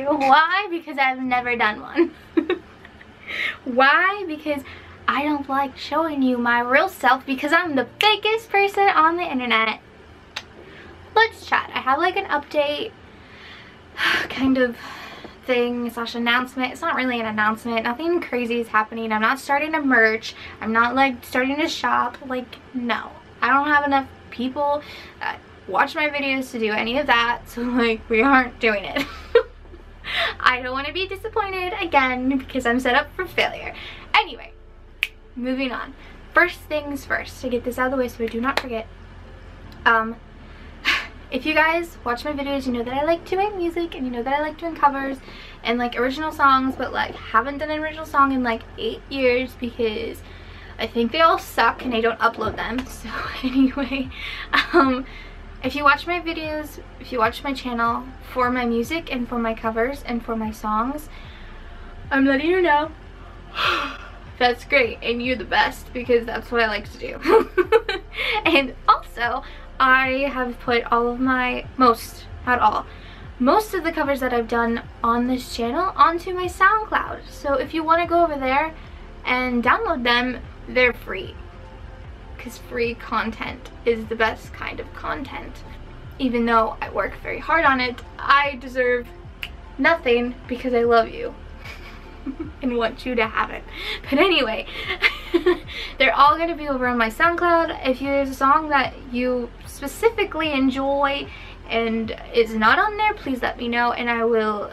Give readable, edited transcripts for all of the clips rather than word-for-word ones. Okay, why? Because I've never done one. Why? Because I don't like showing you my real self because I'm the biggest person on the internet. Let's chat. I have like an update kind of thing slash announcement. It's not really an announcement. Nothing crazy is happening. I'm not starting a merch. I'm not like starting a shop. Like, no. I don't have enough people that watch my videos to do any of that. So like, we aren't doing it. I don't want to be disappointed again because I'm set up for failure. Anyway, moving on. First things first, to get this out of the way so I do not forget. If you guys watch my videos, you know that I like doing music and you know that I like doing covers and like original songs, but like haven't done an original song in like 8 years because I think they all suck and I don't upload them. So anyway, if you watch my videos, if you watch my channel for my music and for my covers and for my songs, I'm letting you know that's great and you're the best because that's what I like to do. And also, I have put all of my, most of the covers that I've done on this channel onto my SoundCloud. So if you want to go over there and download them, they're free. Because free content is the best kind of content. Even though I work very hard on it, I deserve nothing because I love you and want you to have it. But anyway, they're all going to be over on my SoundCloud. If there's a song that you specifically enjoy and is not on there, please let me know and I will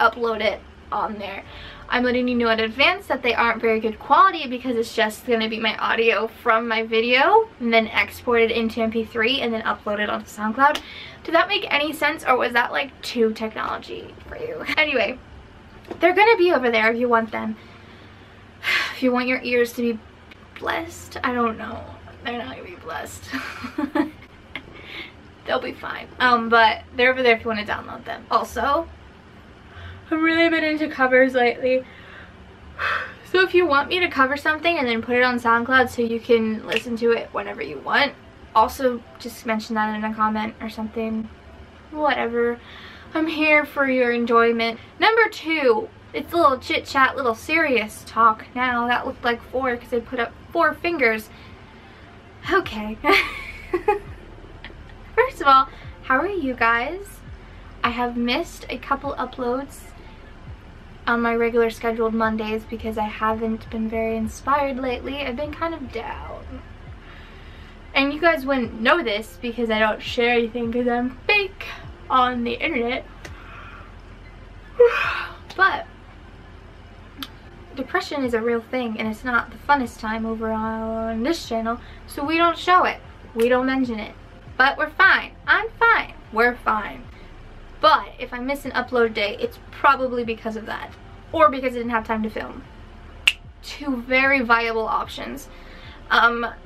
upload it on there. I'm letting you know in advance that they aren't very good quality because it's just going to be my audio from my video and then exported into MP3 and then uploaded onto SoundCloud. Did that make any sense, or was that like too technology for you? Anyway, they're going to be over there if you want them. If you want your ears to be blessed, I don't know. They're not going to be blessed. They'll be fine. But they're over there if you want to download them. Also, I've really been into covers lately. So if you want me to cover something and then put it on SoundCloud so you can listen to it whenever you want, also just mention that in a comment or something. Whatever. I'm here for your enjoyment. Number two, it's a little chit chat, little serious talk now. That looked like four because I put up four fingers. Okay. First of all, how are you guys? I have missed a couple uploads on my regular scheduled Mondays because I haven't been very inspired lately. I've been kind of down. And you guys wouldn't know this because I don't share anything because I'm fake on the internet. But depression is a real thing and it's not the funnest time over on this channel, so we don't show it. We don't mention it. But we're fine. I'm fine. We're fine. But if I miss an upload day, it's probably because of that. Or because I didn't have time to film. Two very viable options. Not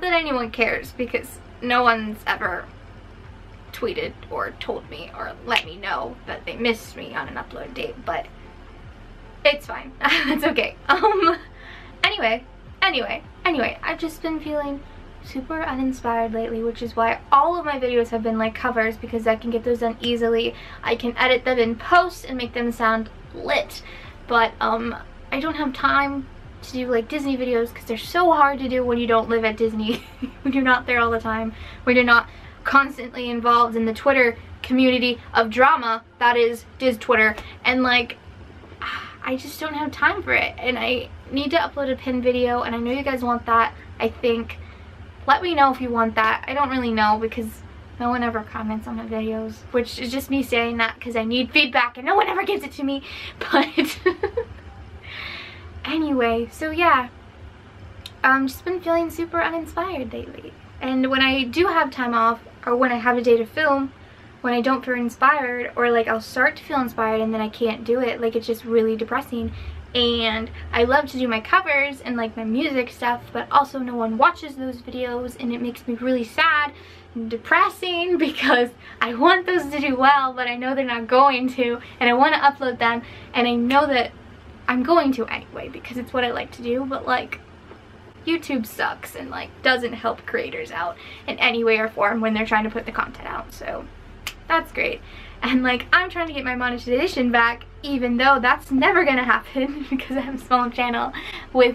that anyone cares because no one's ever tweeted or told me or let me know that they missed me on an upload date, but it's fine. It's okay. Anyway, I've just been feeling super uninspired lately, which is why all of my videos have been like covers, because I can get those done easily. I can edit them in post and make them sound lit, but I don't have time to do like Disney videos because they're so hard to do when you don't live at Disney, when you're not there all the time, when you're not constantly involved in the Twitter community of drama that is Diz Twitter, and like I just don't have time for it. And I need to upload a pin video, and I know you guys want that. I think let me know if you want that. I don't really know because no one ever comments on my videos, which is just me saying that because I need feedback and no one ever gives it to me. But anyway, so yeah, I've just been feeling super uninspired lately. And when I do have time off, or when I have a day to film, when I don't feel inspired, or like I'll start to feel inspired and then I can't do it, like it's just really depressing. And I love to do my covers and like my music stuff, but also no one watches those videos and it makes me really sad and depressing because I want those to do well, but I know they're not going to, and I want to upload them, and I know that I'm going to anyway because it's what I like to do, but like YouTube sucks and like doesn't help creators out in any way or form when they're trying to put the content out. So that's great. And like, I'm trying to get my monetization back, even though that's never gonna happen because I have a small channel with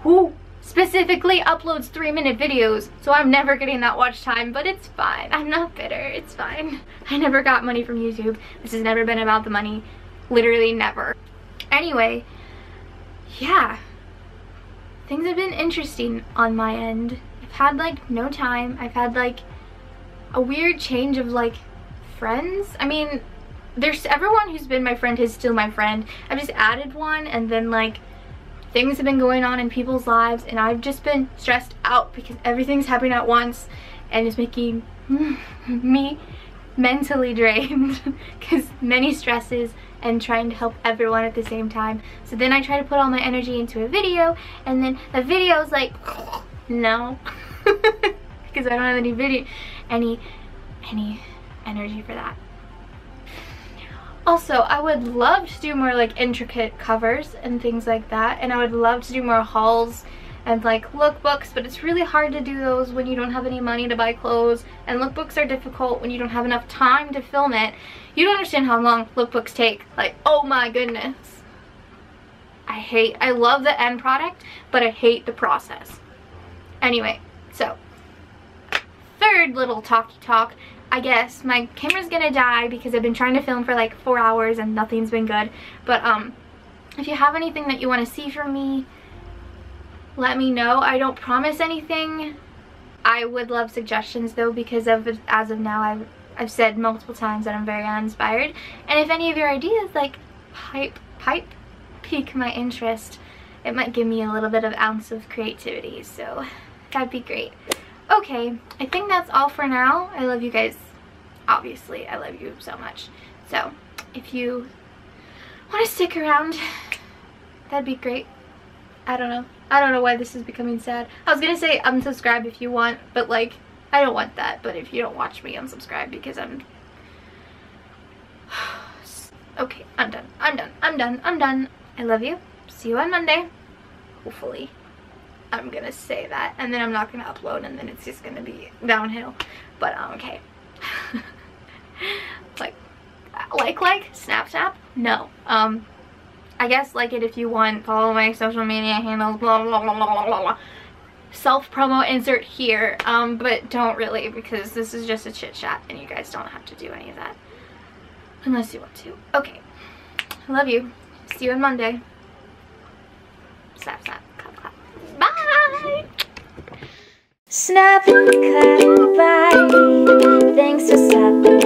who specifically uploads 3-minute videos, so I'm never getting that watch time, but it's fine. I'm not bitter, it's fine. I never got money from YouTube. This has never been about the money, literally never. Anyway, yeah, things have been interesting on my end. I've had like no time. I've had like a weird change of like friends. I mean, there's everyone who's been my friend is still my friend. I've just added one, and then like things have been going on in people's lives, and I've just been stressed out because everything's happening at once, and it's making me mentally drained because many stresses and trying to help everyone at the same time. So then I try to put all my energy into a video, and then the video is like, no, because I don't have any video, any energy for that. Also, I would love to do more like intricate covers and things like that, and I would love to do more hauls and like lookbooks, but it's really hard to do those when you don't have any money to buy clothes, and lookbooks are difficult when you don't have enough time to film it. You don't understand how long lookbooks take, like, oh my goodness. I love the end product, but I hate the process. Anyway, so third little talky talk, I guess my camera's gonna die because I've been trying to film for like 4 hours and nothing's been good. But if you have anything that you want to see from me, let me know. I don't promise anything. I would love suggestions though, because as of now I've said multiple times that I'm very uninspired. And if any of your ideas like pique my interest, it might give me a little bit of ounce of creativity. So that'd be great. Okay, I think that's all for now. I love you guys. Obviously, I love you so much. So, if you want to stick around, that'd be great. I don't know. I don't know why this is becoming sad. I was going to say unsubscribe if you want, but like, I don't want that. But if you don't watch me, unsubscribe because I'm... okay, I'm done. I'm done. I'm done. I'm done. I love you. See you on Monday. Hopefully. I'm gonna say that, and then I'm not gonna upload, and then it's just gonna be downhill. But okay. like snap no. I guess like it if you want. Follow my social media handles, blah blah blah blah blah blah. Self promo insert here. But don't really, because this is just a chit chat, and you guys don't have to do any of that unless you want to. Okay, I love you. See you on Monday. Snap. Bye. Snap, clap, bye. Thanks for stopping.